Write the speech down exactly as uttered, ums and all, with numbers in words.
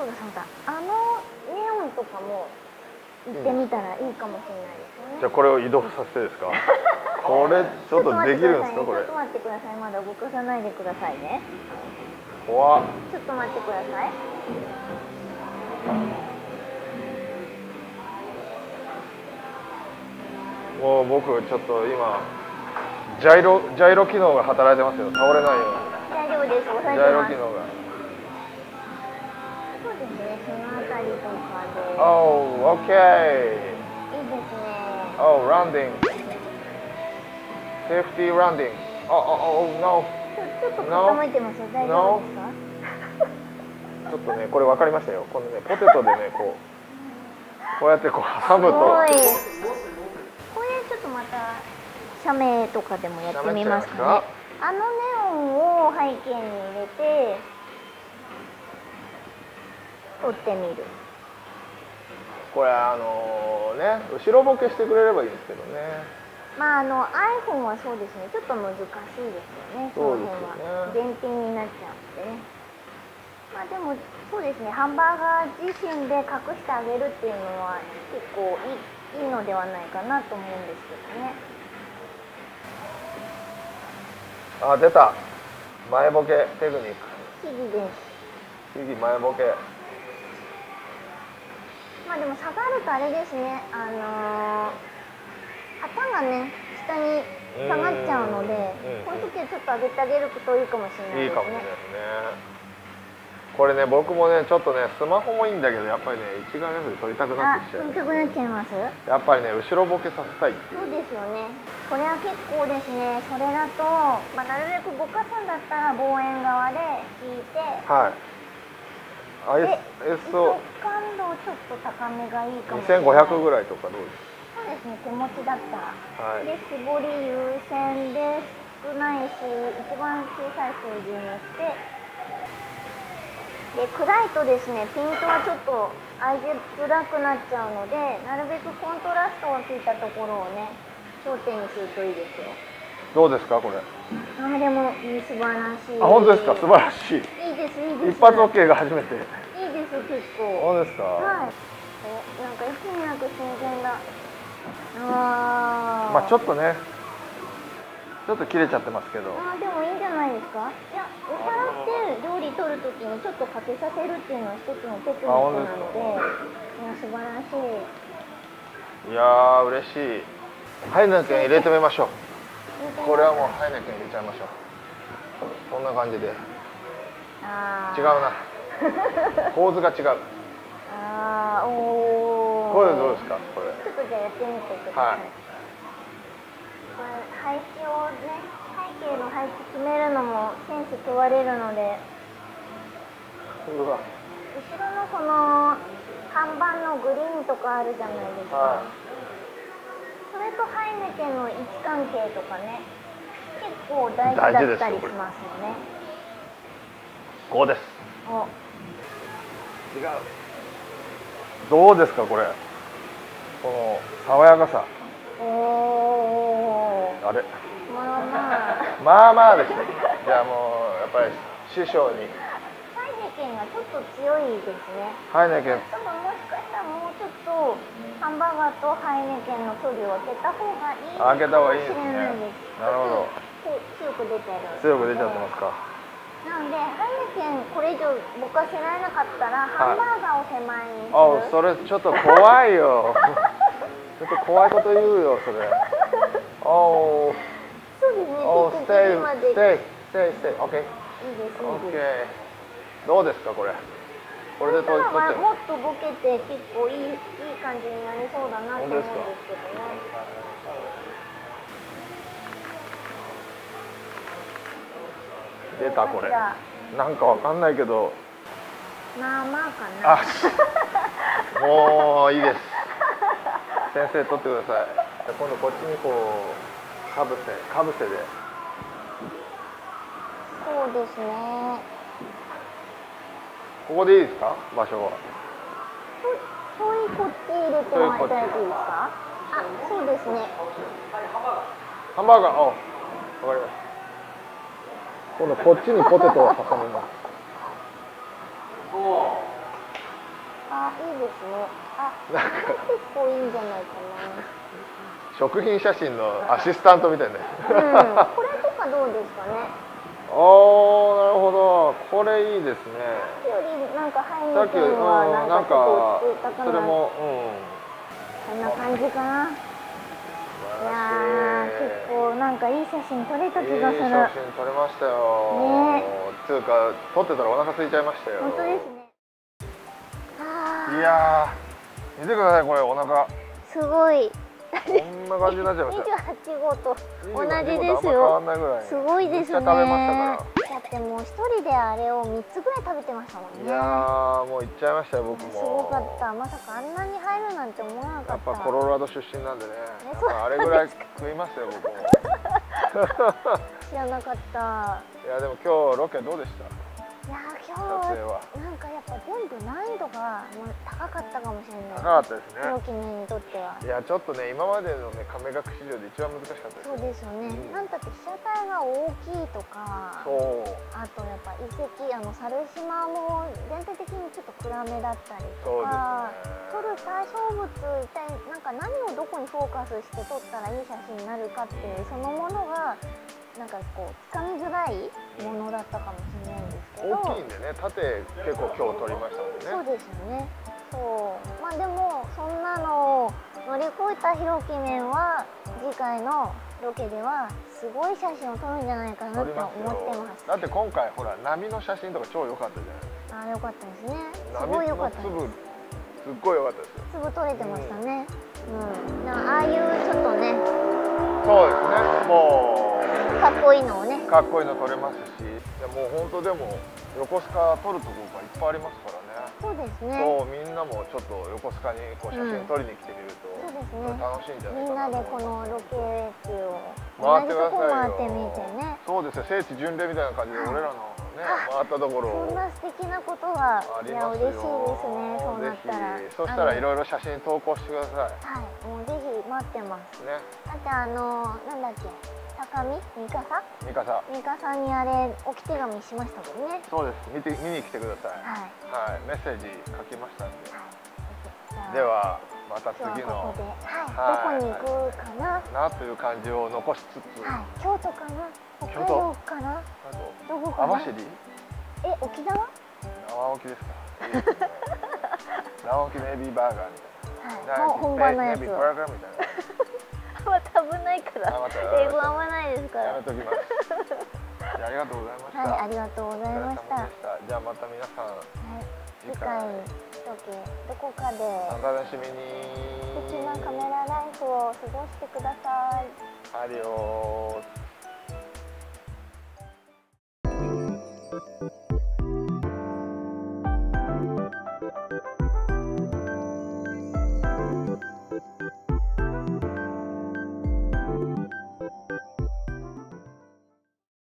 そうだそうだ、あのネオンとかも行ってみたらいいかもしれないですよね。じゃあこれを移動させてですか？これちょっとできるんですか？これちょっと待ってください、まだ動かさないでくださいね。怖っ、ちょっと待ってください。もう僕ちょっと今ジャイロジャイロ機能が働いてますよ。倒れないように。大丈夫です、押さえてます。ジャイロ機能が。そうですね、そのあたりとかで。おー、オッケー。いいですね。おー、ランディング。セーフティーランディング。おおお、ノー。ちょっと傾いてますよ、大丈夫ですか？ちょっとね、これ分かりましたよ。このね、ポテトでね、こうこうやってこう挟むと。これちょっとまた写メとかでもやってみますかね。あのネオンを背景に入れて。撮ってみる。これあのね、後ろボケしてくれればいいんですけどね。まああの iPhone はそうですね、ちょっと難しいですよね。そうですね、その辺は減点になっちゃうんでね。まあでもそうですね、ハンバーガー自身で隠してあげるっていうのは結構いい、いいのではないかなと思うんですけどね。あ、出た、前ボケテクニック。ヒギです。ヒギ前ボケ。まあでも下がるとあれですね、あのー、旗がね下に下がっちゃうので、うん、この時はちょっと上げてあげるといいかもしれないですね。いいかもしれないですね。これね、僕もねちょっとねスマホもいいんだけど、やっぱりね一眼レフで撮りたくなってきちゃう、ね、撮りたくなっちゃいます。やっぱりね後ろボケさせたいっていう。そうですよね、これは結構ですね。それだと、まあ、なるべくぼかすんだったら望遠側で引いて、はい、ISO 感度をちょっと高めがいいかもしれない。にせんごひゃくぐらいとかどうですか？そうですね、手持ちだった、はい、で絞り優先で少ないし一番小さい数字にしてで、暗いとですねピントはちょっと合いづらくなっちゃうので、なるべくコントラストをついたところをね焦点にするといいですよ。どうですかこれ？あ、でも素晴らしい。あ、本当ですか？素晴らしい。いいですいいです。一発 OK が初めて。いいです結構。そうですか。はい。え、なんか一気になく新鮮だ。ああ。まあちょっとね、ちょっと切れちゃってますけど。あ、でもいいんじゃないですか？いや、お皿って料理取るときにちょっとかけさせるっていうのは一つのテクニックなので、いや素晴らしい。いやー嬉しい。はい、なんか入れてみましょう。これはもうハイネケン入れちゃいましょう。こんな感じで。あ違うな。構図が違う。ああ、おお。これどうですか、これ。ちょっとじゃあやってみてください。はい、これ配置をね、背景の配置決めるのもセンス問われるので。後ろのこの看板のグリーンとかあるじゃないですか。はい、それとハイネケンの位置関係とかね、結構大事だったりしますよね。こうです。お。違う。どうですかこれ。この爽やかさ。おお。あれ。まあまあ。まあまあでした。じゃあもうやっぱり師匠に。ハイネケンがちょっと強いですね。ハイネケン。多分もしかしたらもうちょっと。ハンバーガーとハイネケンの距離を開けた方がいいかもしれないです。なるほど、強く出てる、強く出ちゃってますか。なのでハイネケンこれ以上ぼかせられなかったら、はい、ハンバーガーを手前にする。あ、それちょっと怖いよ。ちょっと怖いこと言うよそれ。おお、そうですね。おお、ステイステイステイステイ、オッケー、いいです、オッケー。どうですかこれ。これで撮ってる。もっとボケて結構いい、いい感じになりそうだなと思うんですけどね。出たこれ。なんかわかんないけど。まあまあかな。もういいです。先生撮ってください。じゃ今度こっちにこうかぶせかぶせで。そうですね。ここでいいですか、場所は。そういうこっち入れてもらいたいですか。あ、そうですね。ハンバーガー、あ、わかりました。今度こっちにポテトを挟みます。ね。あ、結構いいんじゃないかな。食品写真のアシスタントみたいな、ね。うん、これとかどうですかね。ああ、なるほど、これいいですね。さっきよりなんかハイネケンはなんか落ち着いたかな。それも、うん、こんな感じかな。いやー、結構なんかいい写真撮れた気がする。いい写真撮れましたよ。ね。つうか撮ってたらお腹空いちゃいましたよ。本当ですね。いやー、見てください、これお腹。すごい。こんな感じになっちゃいました。にじゅうはちごうと同じですよ。すごいですね。食べましたから。だってもう一人であれを三つぐらい食べてましたもんね。いやー、もう行っちゃいましたよ、僕も。すごかった。まさかあんなに入るなんて思わなかった。やっぱコロラド出身なんでね。あれぐらい食いましたよ、僕も。知らなかった。いや、でも今日ロケどうでした？いやー、今日なんかやっぱ全部難易度が高かったかもしれない。高かったですね。同期にとっては。いやちょっとね、今までのね亀学史上で一番難しかったです。そうですよね。うん、なんだって被写体が大きいとか、そうあとやっぱ遺跡、あの猿島も全体的にちょっと暗めだったりとか、そうですね、撮る対象物一体なんか何をどこにフォーカスして撮ったらいい写真になるかっていうそのものが。なんかこうつかみづらいものだったかもしれないんですけど、大きいんでね、縦結構今日撮りましたもんね。そうですよね。そう、まあでもそんなのを乗り越えたひろきめんは次回のロケではすごい写真を撮るんじゃないかなと思ってます。だって今回ほら波の写真とか超良かったじゃないですか。ああ、良かったですね。すごい良かったです。波の粒、すっごい良かったですよ。粒取れてましたね。うん、うん、なんかああいうちょっとね、そうですね、もうかっこいいのをね、かっこいいの撮れますし、いやもう本当でも横須賀撮るところがいっぱいありますからね。そうですね。そう、みんなもちょっと横須賀にこう写真撮りに来てみると、うん、そうですね、楽しいんじゃないかな。みんなでこのロケ地を同じとこ回ってみてね。そうですね、聖地巡礼みたいな感じで俺らのね、回ったところを。そんな素敵なことは、いや嬉しいですね。そうなったら、そしたらいろいろ写真投稿してください。はい、もうぜひ待ってますね。あとあのなんだっけ。高見、三笠、三笠、三笠にあれ置き手紙しましたもんね。そうです。見て見に来てください。はい、はい、メッセージ書きましたんで。はい、ではまた次の、はい、どこに行くかな、はい、なという感じを残しつつ、はい、京都かな、北海道かな、どこかな、網走、え、沖縄？縄沖ですか。いいですね、縄沖ネイビーバーガーみたいな、はい、本場のやつ。また危ないから、英語合わないですから。やめときます。じゃあ、ありがとうございました。はい、ありがとうございました。じゃあ、また皆さん。はい、次回、ロケ、どこかで。お楽しみに。素敵なカメラライフを過ごしてください。アディオース。